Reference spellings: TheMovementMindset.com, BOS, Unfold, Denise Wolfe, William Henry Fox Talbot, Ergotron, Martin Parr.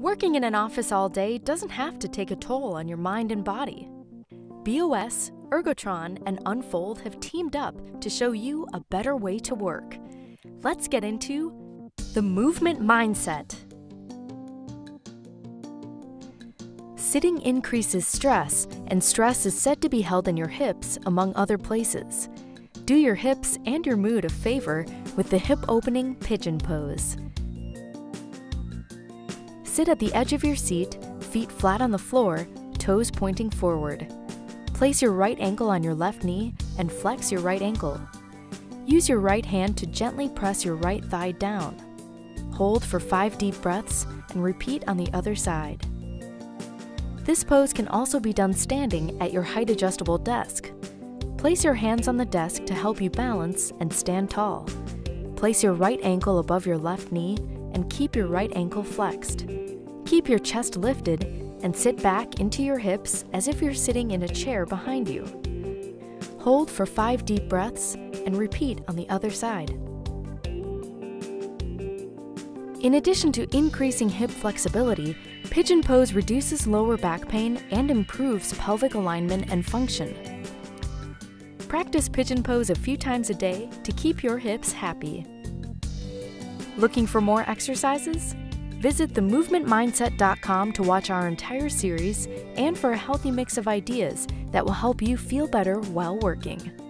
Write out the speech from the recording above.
Working in an office all day doesn't have to take a toll on your mind and body. BOS, Ergotron, and Unfold have teamed up to show you a better way to work. Let's get into the movement mindset. Sitting increases stress, and stress is said to be held in your hips, among other places. Do your hips and your mood a favor with the hip-opening pigeon pose. Sit at the edge of your seat, feet flat on the floor, toes pointing forward. Place your right ankle on your left knee and flex your right ankle. Use your right hand to gently press your right thigh down. Hold for 5 deep breaths and repeat on the other side. This pose can also be done standing at your height-adjustable desk. Place your hands on the desk to help you balance and stand tall. Place your right ankle above your left knee and keep your right ankle flexed. Keep your chest lifted and sit back into your hips as if you're sitting in a chair behind you. Hold for 5 deep breaths and repeat on the other side. In addition to increasing hip flexibility, pigeon pose reduces lower back pain and improves pelvic alignment and function. Practice pigeon pose a few times a day to keep your hips happy. Looking for more exercises? Visit TheMovementMindset.com to watch our entire series and for a healthy mix of ideas that will help you feel better while working.